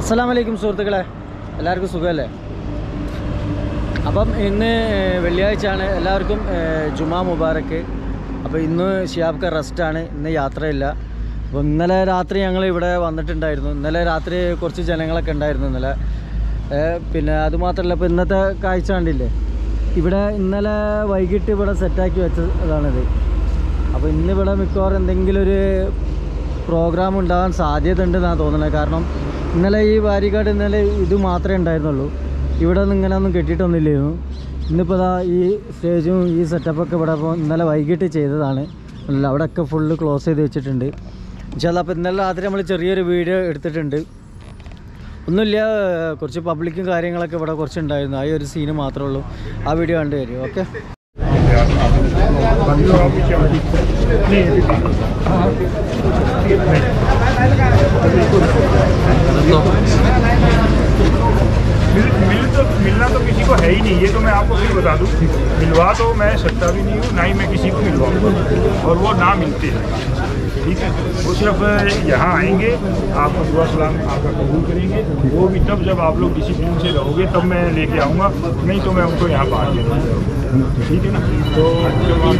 അസ്സലാമലൈക്കും സുഹൃത്തുക്കളെ, എല്ലാവർക്കും സുഖമല്ലേ? അപ്പം ഇന്ന് വെള്ളിയാഴ്ചയാണ്. എല്ലാവർക്കും ജുമാ മുബാറക്ക്. അപ്പോൾ ഇന്ന് ഷിഹാബ് റെസ്റ്റാണ്, ഇന്ന് യാത്രയില്ല. അപ്പോൾ ഇന്നലെ രാത്രി ഞങ്ങൾ ഇവിടെ വന്നിട്ടുണ്ടായിരുന്നു. ഇന്നലെ രാത്രി കുറച്ച് ജനങ്ങളൊക്കെ ഉണ്ടായിരുന്നു ഇന്നലെ. പിന്നെ അതുമാത്രമല്ല, ഇപ്പോൾ ഇന്നത്തെ കാഴ്ച കണ്ടില്ലേ, ഇവിടെ ഇന്നലെ വൈകിട്ട് ഇവിടെ സെറ്റാക്കി വെച്ചതാണിത്. അപ്പോൾ ഇന്നിവിടെ മിക്കവാറും എന്തെങ്കിലും ഒരു പ്രോഗ്രാം ഉണ്ടാകാൻ സാധ്യത ഉണ്ടെന്നാണ് തോന്നുന്നത്. കാരണം ഇന്നലെ ഈ വാരിക്കാട് ഇന്നലെ ഇത് മാത്രമേ ഉണ്ടായിരുന്നുള്ളൂ, ഇവിടെ നിന്ന് ഇങ്ങനെ ഒന്നും കെട്ടിയിട്ടൊന്നുമില്ലായിരുന്നു. ഇന്നിപ്പോൾ ഇതാ ഈ സ്റ്റേജും ഈ സെറ്റപ്പൊക്കെ ഇവിടെ ഇപ്പോൾ ഇന്നലെ വൈകിട്ട് ചെയ്തതാണ്. അവിടെയൊക്കെ ഫുള്ള് ക്ലോസ് ചെയ്ത് വെച്ചിട്ടുണ്ട്. പക്ഷേ അപ്പോൾ ഇന്നലെ രാത്രി നമ്മൾ ചെറിയൊരു വീഡിയോ എടുത്തിട്ടുണ്ട്. ഒന്നുമില്ല, കുറച്ച് പബ്ലിക്കും കാര്യങ്ങളൊക്കെ ഇവിടെ കുറച്ചുണ്ടായിരുന്നു. ആ ഒരു സീന് മാത്രമേ ഉള്ളൂ. ആ വീഡിയോ കണ്ടു തരും. ഓക്കെ, मिलना तो किसी को है ही नहीं, ये तो मैं आपको फिर बता दूँ। मिलवा तो मैं सकता भी नहीं हूँ, ना ही मैं किसी को मिलवाऊँगा, और वो ना मिलते हैं। ठीक है, वो सिर्फ यहाँ आएंगे, आपको दुआ सलाम आपका कबूल करेंगे। वो भी तब जब आप लोग डिसिप्लिन से रहोगे तब मैं लेके आऊँगा, नहीं तो मैं उनको यहाँ बाहर ले जाऊँगा। ठीक है ना, तो जिम्मेवारी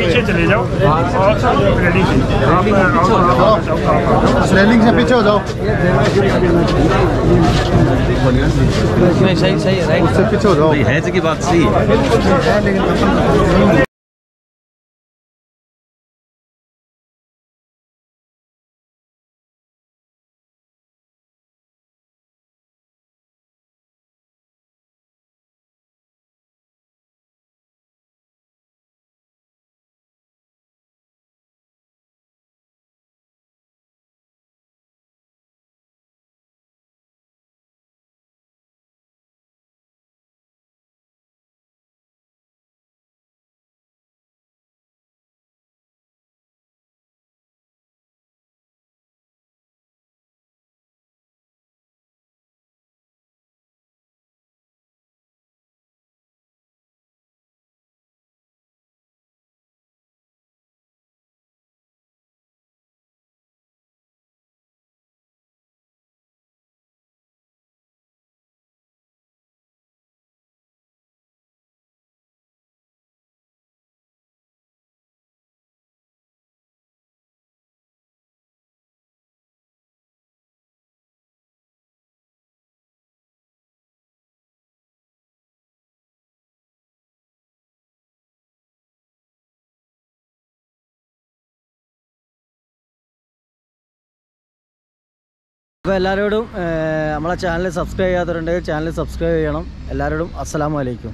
पीछे चले जाओ और रेलिंग से पीछे हो जाओ। सही सही है, उससे पीछे हो जाओ। है की बात सही है। അപ്പോൾ എല്ലാവരോടും നമ്മളെ ചാനൽ സബ്സ്ക്രൈബ് ചെയ്യാത്തവരുണ്ടെങ്കിൽ ചാനൽ സബ്സ്ക്രൈബ് ചെയ്യണം. എല്ലാവരോടും അസ്സലാമു അലൈക്കും.